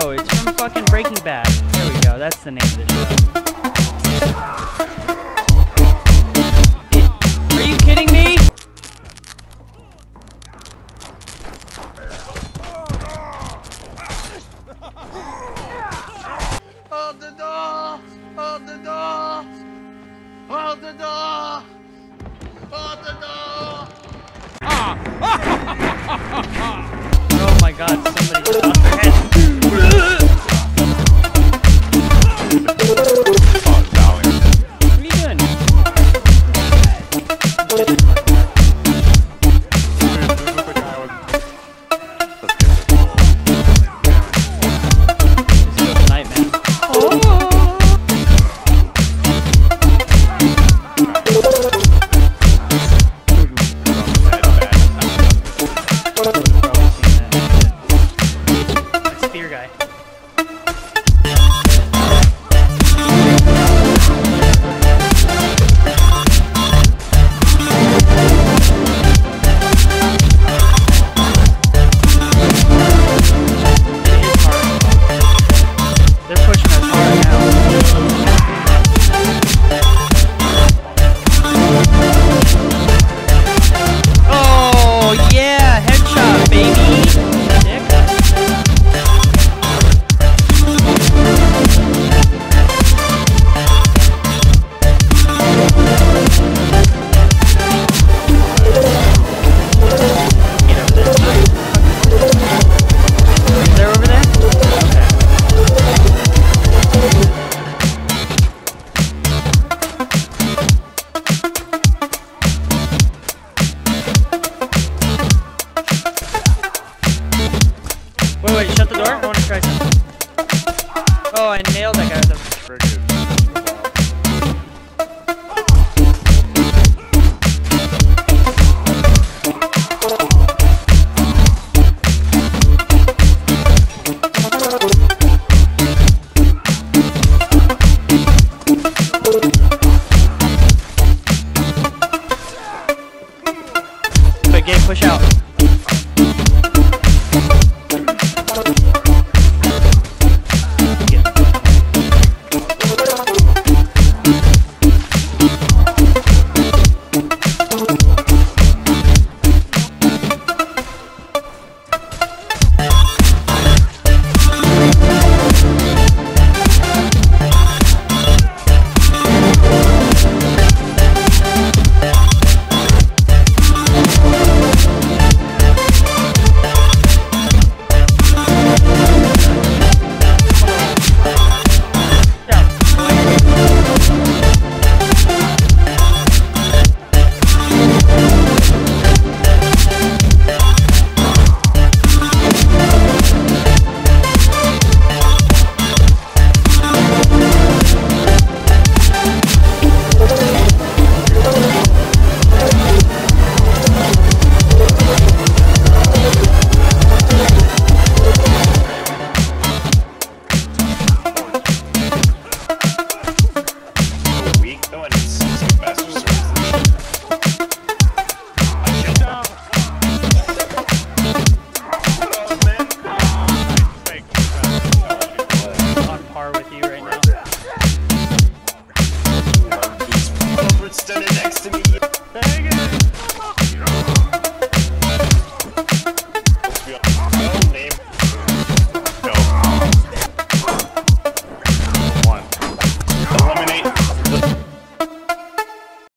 show. It's from fucking Breaking Bad. There we go. That's the name of the show. Are you kidding me? Hold the door! Hold the door! Hold the door! Hold the door! Oh my God! Somebody just lost their head. Wait, shut the door. I want to try something. Oh, I nailed that guy with the. But game push out. Done it.